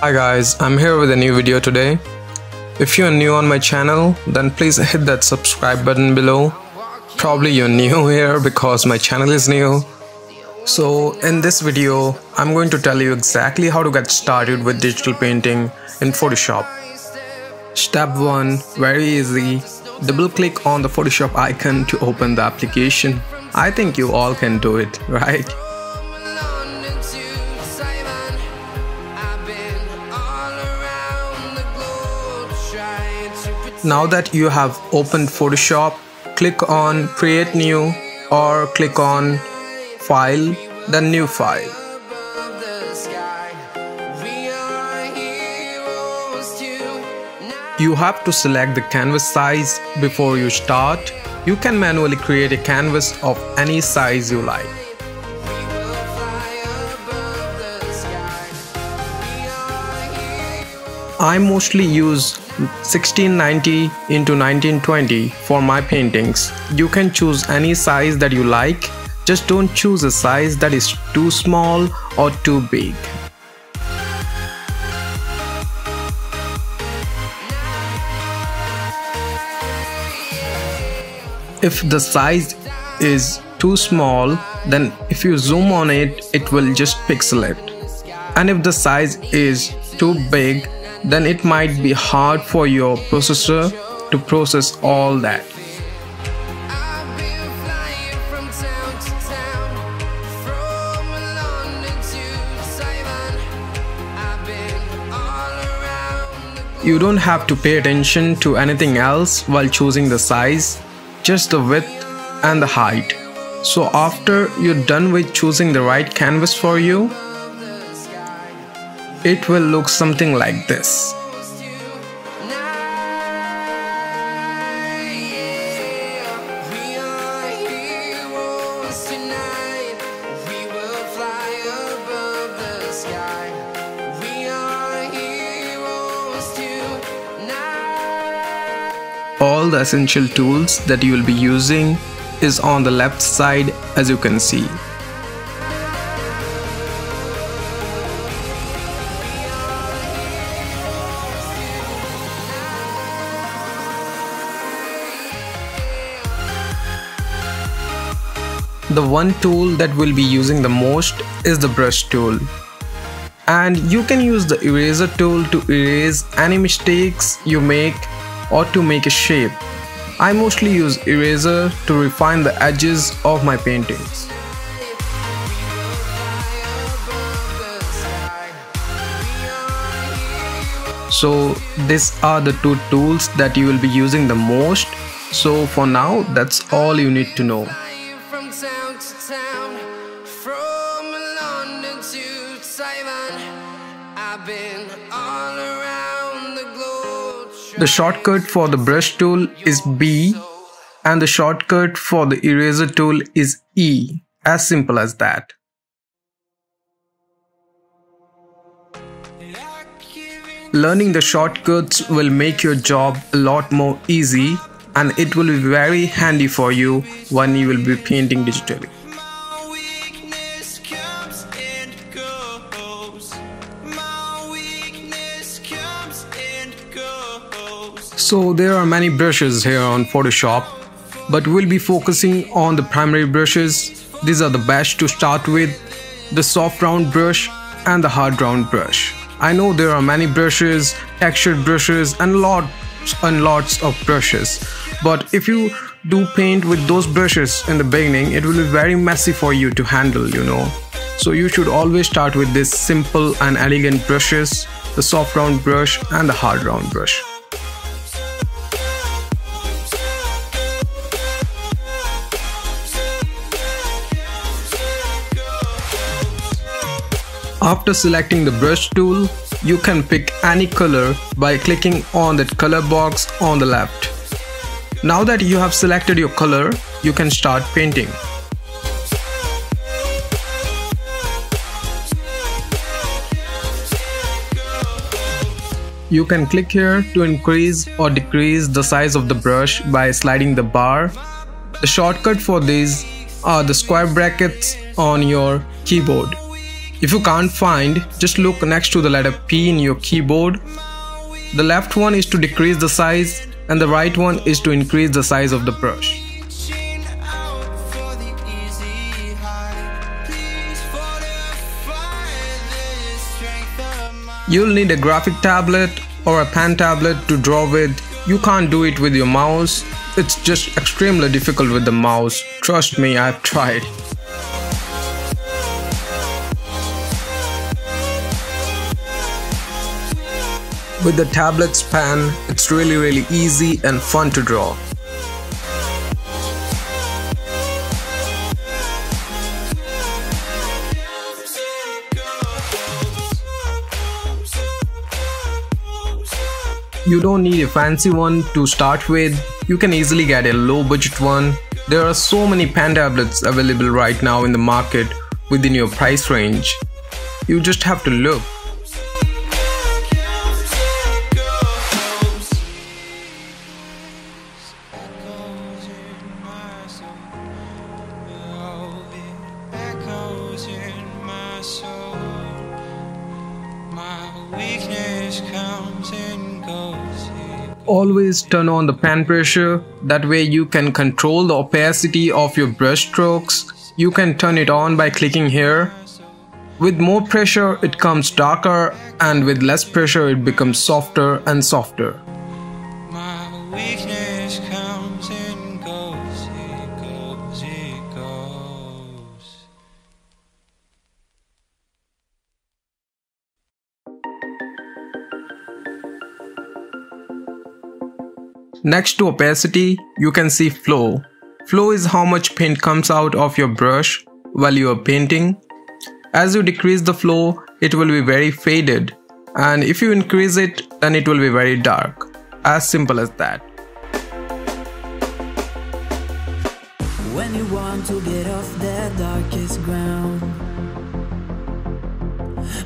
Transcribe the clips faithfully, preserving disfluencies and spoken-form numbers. Hi guys, I'm here with a new video today. If you're new on my channel, then please hit that subscribe button below. Probably you're new here because my channel is new. So in this video, I'm going to tell you exactly how to get started with digital painting in Photoshop. Step one. Very easy. Double click on the Photoshop icon to open the application. I think you all can do it, right? Now that you have opened Photoshop, click on Create New or click on File, then New File. You have to select the canvas size before you start. You can manually create a canvas of any size you like. I mostly use sixteen ninety into nineteen twenty for my paintings. You can choose any size that you like, just don't choose a size that is too small or too big. If the size is too small, then if you zoom on it, it will just pixelate. And if the size is too big, then it might be hard for your processor to process all that. You don't have to pay attention to anything else while choosing the size, just the width and the height. So after you're done with choosing the right canvas for you, it will look something like this. All the essential tools that you will be using is on the left side, as you can see. The one tool that we'll be using the most is the brush tool. And you can use the eraser tool to erase any mistakes you make or to make a shape. I mostly use eraser to refine the edges of my paintings. So these are the two tools that you will be using the most. So for now, that's all you need to know. Town to town, from London to Taiwan, I've been all around the globe. The shortcut for the brush tool is B, and the shortcut for the eraser tool is E. As simple as that. Learning the shortcuts will make your job a lot more easy, and it will be very handy for you when you will be painting digitally. So there are many brushes here on Photoshop, but we'll be focusing on the primary brushes. These are the best to start with, the soft round brush and the hard round brush. I know there are many brushes, textured brushes and lot and lots of brushes, but if you do paint with those brushes in the beginning, it will be very messy for you to handle, you know. So you should always start with these simple and elegant brushes, the soft round brush and the hard round brush. After selecting the brush tool, you can pick any color by clicking on that color box on the left. Now that you have selected your color, you can start painting. You can click here to increase or decrease the size of the brush by sliding the bar. The shortcut for these are the square brackets on your keyboard. If you can't find, just look next to the letter P in your keyboard. The left one is to decrease the size and the right one is to increase the size of the brush. You'll need a graphic tablet or a pen tablet to draw with. You can't do it with your mouse. It's just extremely difficult with the mouse. Trust me, I've tried. With the tablet's pen, it's really really easy and fun to draw. You don't need a fancy one to start with. You can easily get a low budget one. There are so many pen tablets available right now in the market within your price range. You just have to look. Always turn on the pen pressure, that way you can control the opacity of your brush strokes. You can turn it on by clicking here. With more pressure it comes darker, and with less pressure it becomes softer and softer. Next to opacity, you can see flow. Flow is how much paint comes out of your brush while you are painting. As you decrease the flow, it will be very faded, and if you increase it, then it will be very dark. As simple as that. When you want to get off the darkest ground,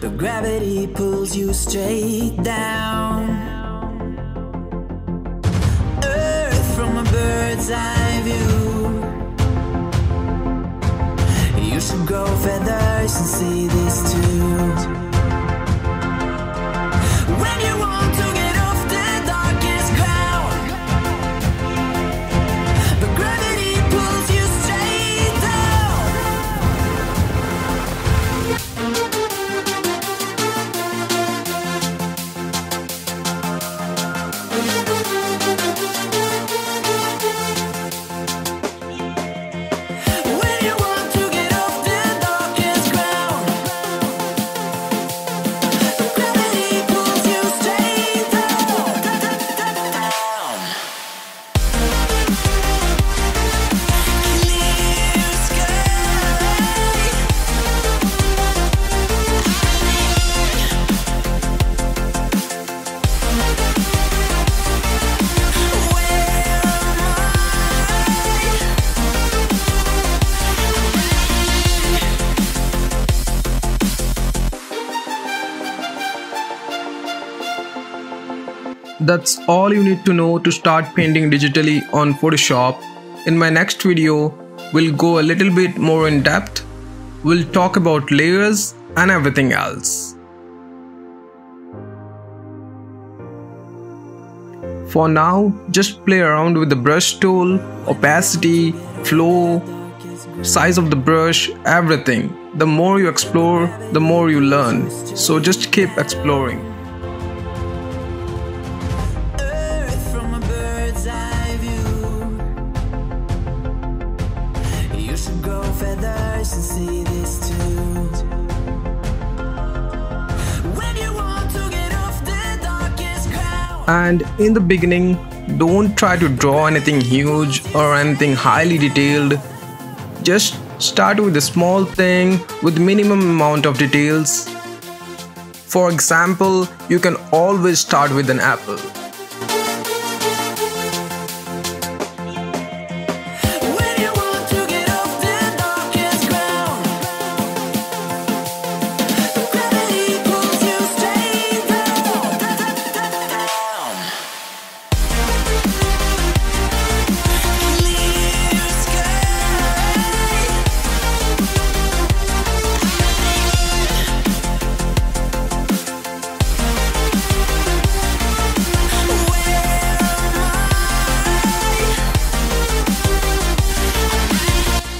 but gravity pulls you straight down. Bird's eye view. You should grow feathers and see this too. When you want to get off the darkest cloud, but gravity pulls you straight down. That's all you need to know to start painting digitally on Photoshop. In my next video, we'll go a little bit more in depth. We'll talk about layers and everything else. For now, just play around with the brush tool, opacity, flow, size of the brush, everything. The more you explore, the more you learn. So just keep exploring. Feathers and see this too. When you want to get off the darkest cloud. And in the beginning, don't try to draw anything huge or anything highly detailed. Just start with a small thing with minimum amount of details. For example, you can always start with an apple.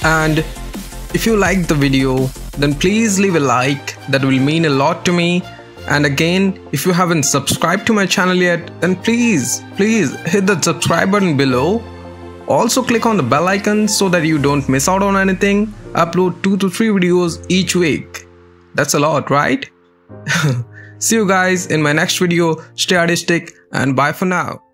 And if you liked the video, then please leave a like, that will mean a lot to me. And again, if you haven't subscribed to my channel yet, then please, please hit the subscribe button below. Also click on the bell icon so that you don't miss out on anything. I upload two to three videos each week. That's a lot, right? See you guys in my next video. Stay artistic and bye for now.